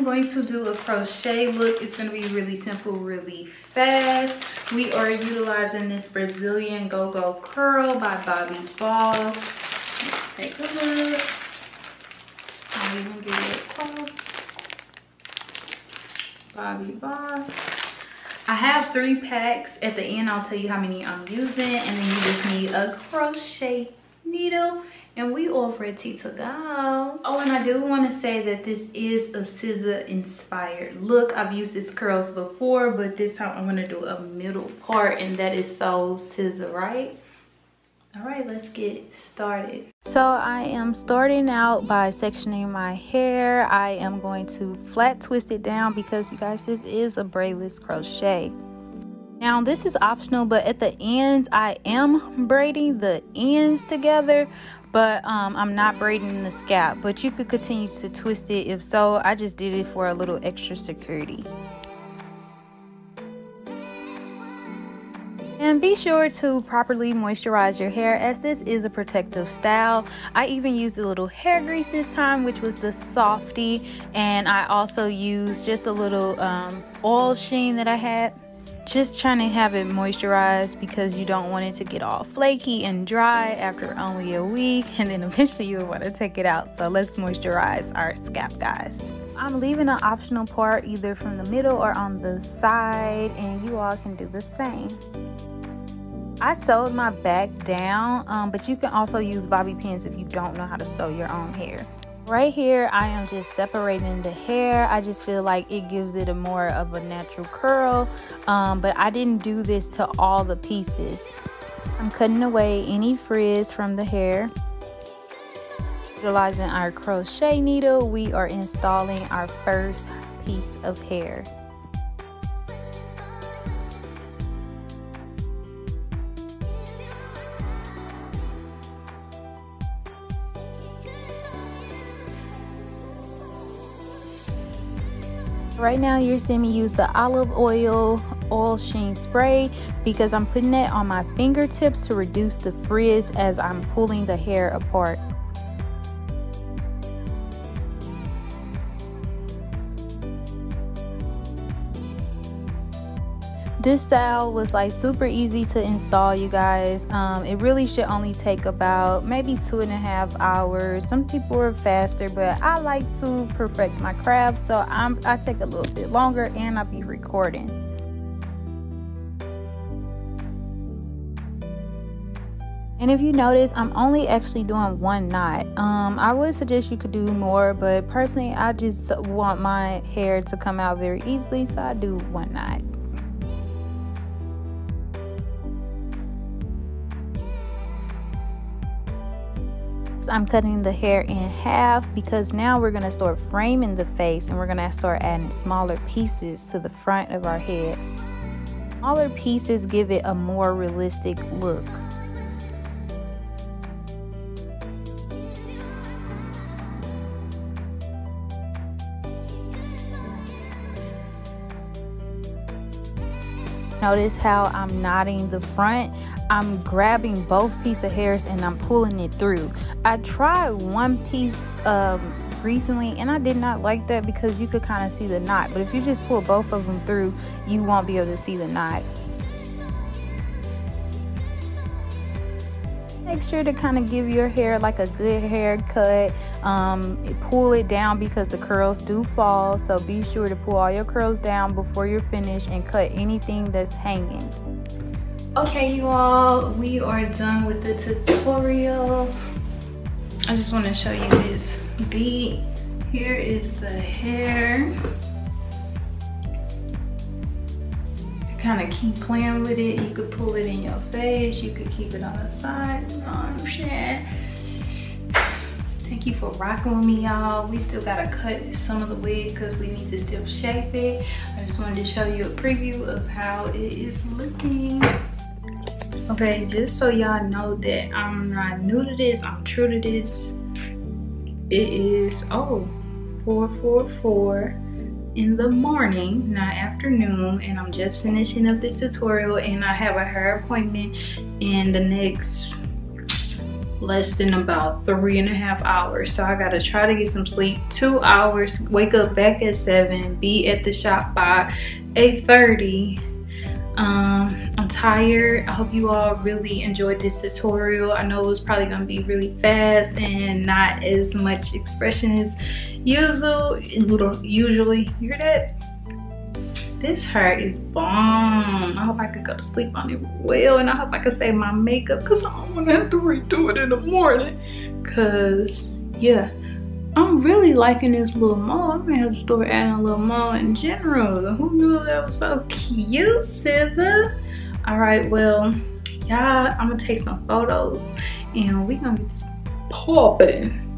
am going to do a crochet look. It's going to be really simple, really fast. We are utilizing this Brazilian Gogo Curl by Bobbi Boss. Let's take a look. I'll even get it close. Bobbi Boss. I have 3 packs. At the end, I'll tell you how many I'm using, and then you just need a crochet needle, and we all ready to go. Oh, and I do want to say that this is a SZA inspired look. I've used these curls before, but this time I'm going to do a middle part, and that is so SZA, right? All right, let's get started. So I am starting out by sectioning my hair. I am going to flat twist it down because, you guys, this is a braidless crochet. Now this is optional, but at the ends, I am braiding the ends together, but I'm not braiding the scalp, but you could continue to twist it if so. I just did it for a little extra security. And be sure to properly moisturize your hair, as this is a protective style. I even used a little hair grease this time, which was the Softy, and I also used just a little oil sheen that I had. Just trying to have it moisturized because you don't want it to get all flaky and dry after only a week, and then eventually you'll want to take it out. So let's moisturize our scalp, guys. I'm leaving an optional part either from the middle or on the side, and you all can do the same. I sewed my back down, but you can also use bobby pins if you don't know how to sew your own hair. Right here, I am just separating the hair. I just feel like it gives it a more of a natural curl, but I didn't do this to all the pieces. I'm cutting away any frizz from the hair. Utilizing our crochet needle, we are installing our first piece of hair. Right now, you're seeing me use the olive oil sheen spray because I'm putting it on my fingertips to reduce the frizz as I'm pulling the hair apart. This style was like super easy to install, you guys. It really should only take about maybe 2.5 hours. Some people are faster, but I like to perfect my craft, so I take a little bit longer, and I'll be recording. And if you notice, I'm only actually doing 1 knot. I would suggest you could do more, but personally, I just want my hair to come out very easily, so I do 1 knot. I'm cutting the hair in half because now we're going to start framing the face, and we're going to start adding smaller pieces to the front of our head. Smaller pieces give it a more realistic look. Notice how I'm knotting the front. I'm grabbing both pieces of hairs and I'm pulling it through. I tried 1 piece recently, and I did not like that because you could kind of see the knot. But if you just pull both of them through, you won't be able to see the knot. Make sure to kind of give your hair like a good haircut. Pull it down because the curls do fall. So be sure to pull all your curls down before you're finished and cut anything that's hanging. Okay, you all, we are done with the tutorial. I just want to show you this bead. Here is the hair. You kind of keep playing with it. You could pull it in your face. You could keep it on the side. Oh, shit. Thank you for rocking with me, y'all. We still gotta cut some of the wig because we need to still shape it. I just wanted to show you a preview of how it is looking. Okay, just so y'all know that I'm not new to this, I'm true to this. It is 4:44 in the morning, not afternoon, and I'm just finishing up this tutorial, and I have a hair appointment in the next less than about 3.5 hours. So I gotta try to get some sleep, 2 hours, wake up back at 7, be at the shop by 8:30. I'm tired. I hope you all really enjoyed this tutorial. I know it was probably gonna be really fast and not as much expression as usually. You hear that? This hair is bomb. I hope I could go to sleep on it well, and I hope I could save my makeup because I don't want to have to redo it in the morning. Cause yeah, I'm really liking this little mole. I'm gonna have to start adding a little mole in general. Who knew that was so cute, SZA? Alright, well, y'all, I'm gonna take some photos and we're gonna get this popping.